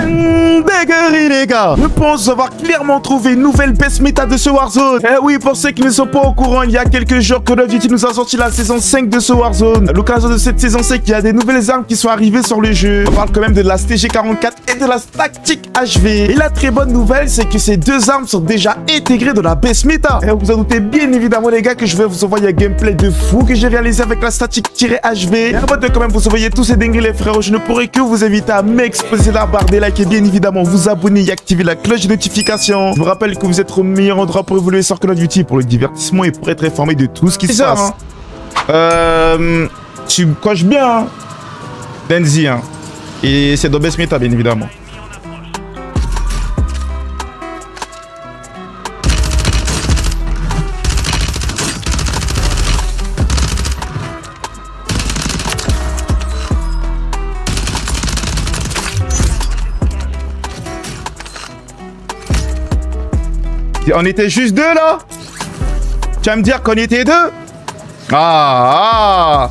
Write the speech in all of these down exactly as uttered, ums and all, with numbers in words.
C'est une dinguerie, les gars. Je pense avoir clairement trouvé une nouvelle BESMETA de ce Warzone. Eh oui, pour ceux qui ne sont pas au courant, il y a quelques jours, Call of Duty nous a sorti la saison cinq de ce Warzone. À l'occasion de cette saison cinq, il y a des nouvelles armes qui sont arrivées sur le jeu. On parle quand même de la S T G quarante-quatre et de la STATIC H V. Et la très bonne nouvelle, c'est que ces deux armes sont déjà intégrées dans la BESMETA. Et vous vous en doutez bien évidemment, les gars, que je vais vous envoyer un gameplay de fou que j'ai réalisé avec la STATIC H V. Et avant de quand même vous envoyer tous ces dingueries, les frères, je ne pourrais que vous inviter à m'exposer la barre des likes et bien évidemment vous abonner et activer la cloche de notification. Je vous rappelle que vous êtes au meilleur endroit pour évoluer sur Call of Duty, pour le divertissement et pour être informé de tout ce qui se passe. Hein. Euh... Tu me coches bien, hein, Denzi, hein. Et c'est dans BESMETA, bien évidemment. On était juste deux, là? Tu vas me dire qu'on était deux? Ah, ah.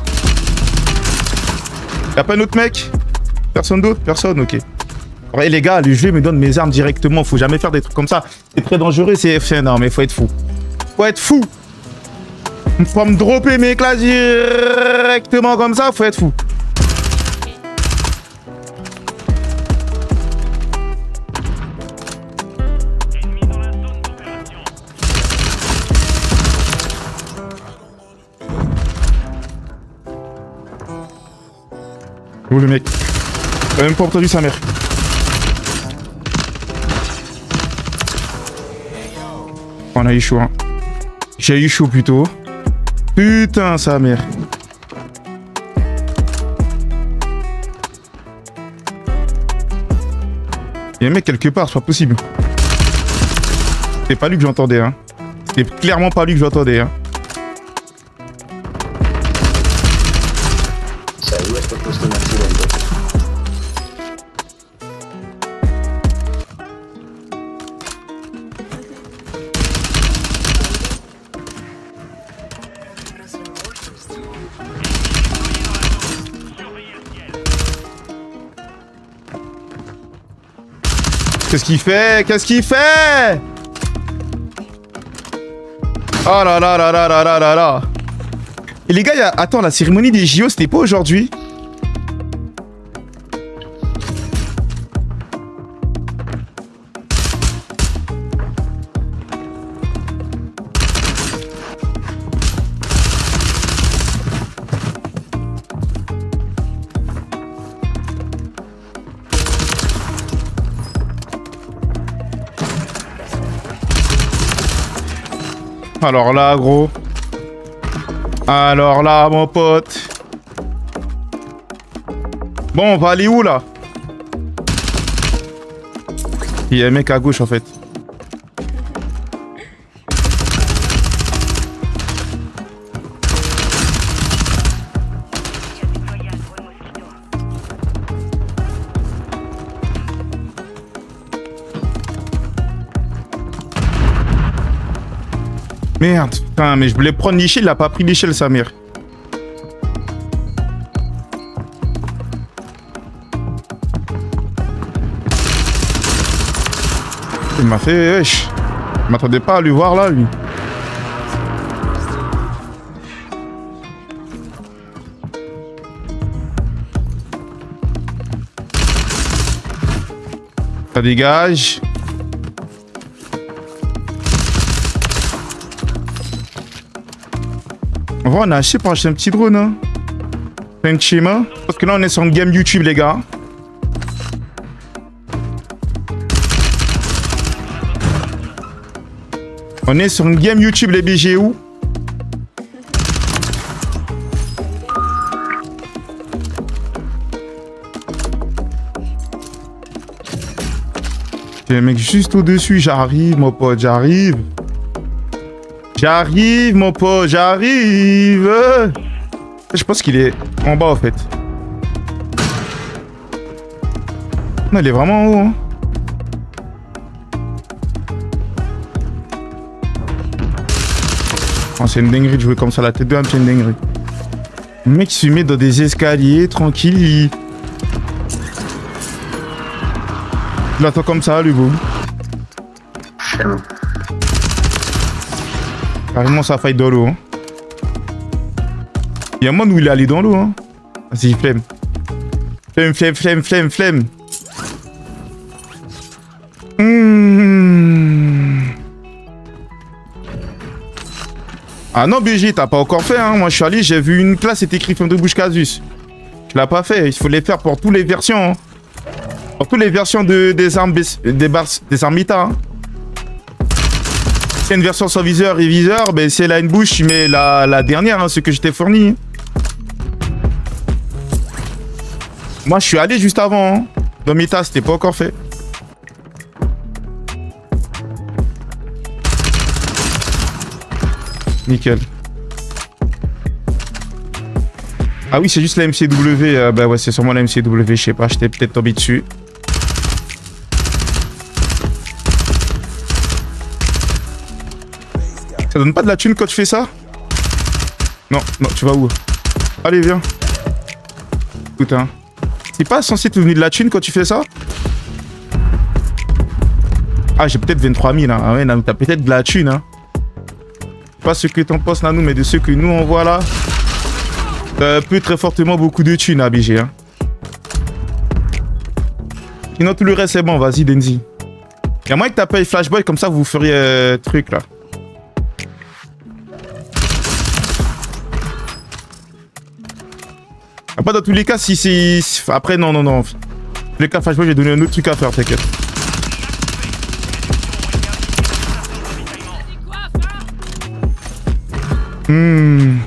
Y'a pas un autre mec? Personne d'autre? Personne, ok. Ouais, les gars, le jeu me donne mes armes directement. Faut jamais faire des trucs comme ça. C'est très dangereux, c'est F un. Non, mais faut être fou. Faut être fou. Faut me dropper mes classes directement comme ça. Faut être fou. Oh le mec, j'ai même pas entendu sa mère. On a eu chaud, hein. J'ai eu chaud plutôt. Putain sa mère. Il y a un mec quelque part, c'est pas possible. C'est pas lui que j'entendais, hein. C'est clairement pas lui que j'entendais, hein. Qu'est-ce qu'il fait? Qu'est-ce qu'il fait? Oh là là là là là là là là. Et les gars, y a... attends, la cérémonie des J O, c'était pas aujourd'hui? Alors là, gros. Alors là, mon pote. Bon, on va aller où, là? Il y a un mec à gauche, en fait. Merde, putain, mais je voulais prendre l'échelle, il a pas pris l'échelle, sa mère. Il m'a fait... wesh. Je m'attendais pas à lui voir, là, lui. Ça dégage. On va en acheter pour acheter un petit drone, hein. C'est un schéma. Parce que là, on est sur une game YouTube, les gars. On est sur une game YouTube, les B G O. J'ai un mec juste au-dessus. J'arrive, mon pote, j'arrive. J'arrive, mon pote, j'arrive. Je pense qu'il est en bas, en fait. Non, il est vraiment en haut, hein. Oh, c'est une dinguerie de jouer comme ça, la tête de l'âme, c'est une dinguerie. Le mec se met dans des escaliers, tranquille. Il attend comme ça, lui, boum. Carrément, ça faille dans l'eau. Hein. Il y a un monde où il est allé dans l'eau. Hein. Vas-y, flemme. Flemme, flemme, flemme, flemme, flemme. Mmh. Ah non, B G, t'as pas encore fait. Hein. Moi, je suis allé, j'ai vu une classe, c'était écrit Femme de Bouche Casus. Tu l'as pas fait. Il faut les faire pour toutes les versions. Hein. Pour toutes les versions de, des armes des bars, des armes I T A. Hein. C'est une version sans viseur et viseur, ben c'est la une bouche, mais la, la dernière, hein, ce que je t'ai fourni. Moi, je suis allé juste avant. Hein. Dans mes tas, c'était pas encore fait. Nickel. Ah oui, c'est juste la M C W. Euh, bah ouais, c'est sûrement la M C W. Je sais pas, j'étais peut-être tombé dessus. Ça donne pas de la thune quand tu fais ça? Non, non, tu vas où? Allez, viens. Putain. C'est pas censé te donner de la thune quand tu fais ça? Ah, j'ai peut-être vingt-trois mille. Hein. Ah ouais, t'as peut-être de la thune. Hein. Pas ce que t'en penses, Nanou, mais de ce que nous on voit là. Euh, peut très fortement beaucoup de thunes à B G. Hein. Sinon, tout le reste, c'est bon. Vas-y, Denzi. Y'a moyen que t'appelles Flashboy, comme ça, vous feriez euh, truc là. Après, dans tous les cas, si c'est. Après, non, non, non. Dans tous les cas, Flashboy, je vais donner un autre truc à faire, t'inquiète. Hum.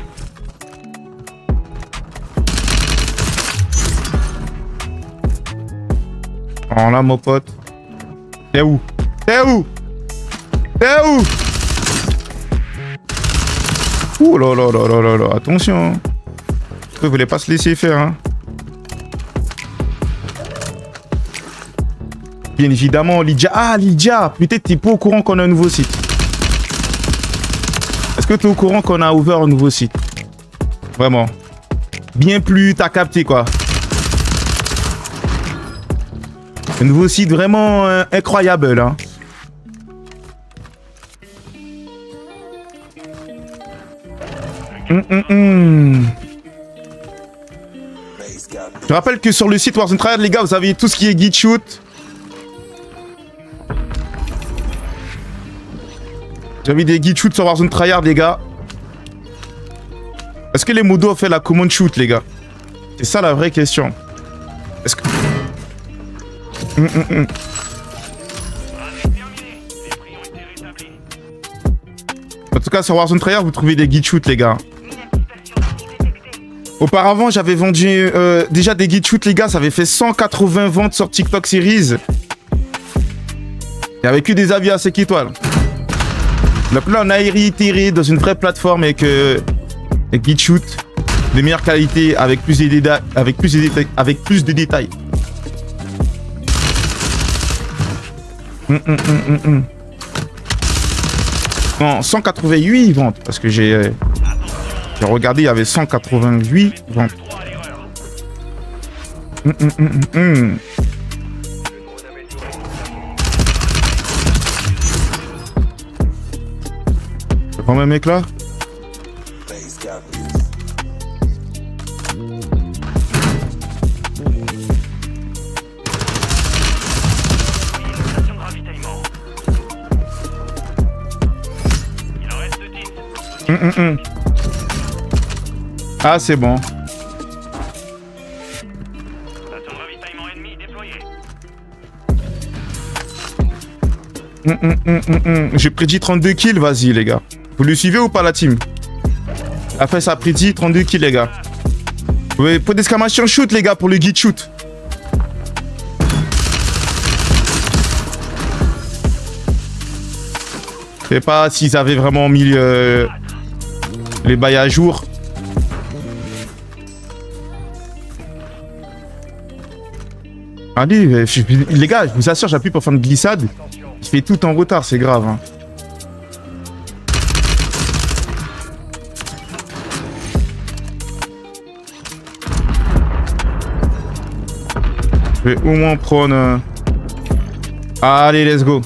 Oh là, mon pote. T'es où? T'es où? T'es où? Ouh là là là là là là. Attention. Vous voulez pas se laisser faire. Hein. Bien évidemment, Lydia. Ah, Lydia. Putain, t'es pas au courant qu'on a un nouveau site. Est-ce que t'es au courant qu'on a ouvert un nouveau site? Vraiment. Bien plus, t'as capté, quoi. Un nouveau site vraiment euh, incroyable. Hein. Mm -mm -mm. Je rappelle que sur le site Warzone Trial, les gars, vous avez tout ce qui est guide shoot. J'avais des guide shoot sur Warzone Tryhard, les gars. Est-ce que les modos ont fait la commande shoot, les gars? C'est ça la vraie question. Est-ce que... Mmh, mmh. En tout cas, sur Warzone Tryhard, vous trouvez des guide shoot, les gars. Auparavant, j'avais vendu euh, déjà des guide shoot, les gars. Ça avait fait cent quatre-vingts ventes sur TikTok Series. Il n'y avait que des avis à cinq étoiles. Donc là, on a réitéré dans une vraie plateforme avec euh, des guide shoot de meilleure qualité, avec plus de détails, avec plus de détails, avec plus de détails. Mmh, mmh, mmh, mmh. Non, cent quatre-vingt-huit ventes, parce que j'ai euh, regardé, il y avait cent quatre-vingt-huit ventes. Mmh, mmh, mmh. C'est quand même mec là. Mmh, mmh. Ah, c'est bon. Mmh, mmh, mmh, mmh. J'ai prédit trente-deux kills, vas-y les gars. Vous le suivez ou pas la team? Après ça a prédit trente-deux kills les gars. Oui, point d'exclamation shoot les gars pour le guide shoot. Je sais pas s'ils avaient vraiment mis... Euh... les bails à jour. Allez, je, les gars, je vous assure, j'appuie pour faire une glissade. Je fais tout en retard, c'est grave. Hein. Je vais au moins prendre... Allez, let's go.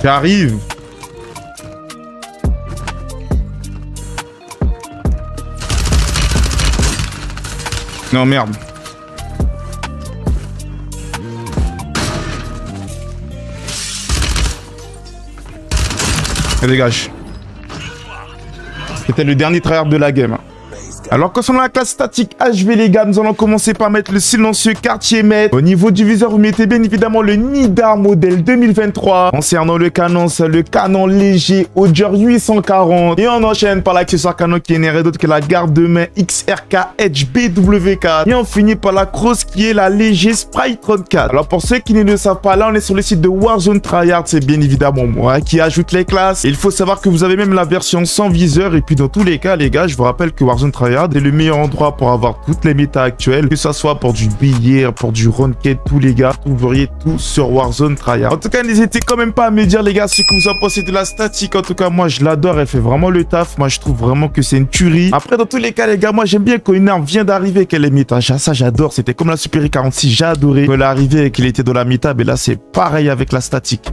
J'arrive. Non, merde. Et dégage. C'était le dernier tryhard de la game. Alors concernant la classe statique H V les gars, nous allons commencer par mettre le silencieux quartier maître. Au niveau du viseur, vous mettez bien évidemment le Nidar modèle deux mille vingt-trois. Concernant le canon, c'est le canon léger Audier huit cent quarante. Et on enchaîne par l'accessoire canon qui n'est rien d'autre que la garde de main X R K H B W quatre. Et on finit par la crosse qui est la léger Sprite trente-quatre. Alors pour ceux qui ne le savent pas, là on est sur le site de Warzone Tryhard. C'est bien évidemment moi qui ajoute les classes. Et il faut savoir que vous avez même la version sans viseur. Et puis dans tous les cas les gars, je vous rappelle que Warzone Tryhard est le meilleur endroit pour avoir toutes les méta actuelles, que ça soit pour du billard, pour du ranked, tous les gars, vous verriez tout sur Warzone Tryhard. En tout cas, n'hésitez quand même pas à me dire les gars ce que vous en pensez de la statique. En tout cas, moi je l'adore, elle fait vraiment le taf. Moi je trouve vraiment que c'est une tuerie. Après, dans tous les cas les gars, moi j'aime bien quand une arme vient d'arriver qu'elle est méta. Ça j'adore, c'était comme la Super E quarante-six, j'ai adoré. Quand elle est arrivée et qu'elle était dans la méta, mais là c'est pareil avec la statique.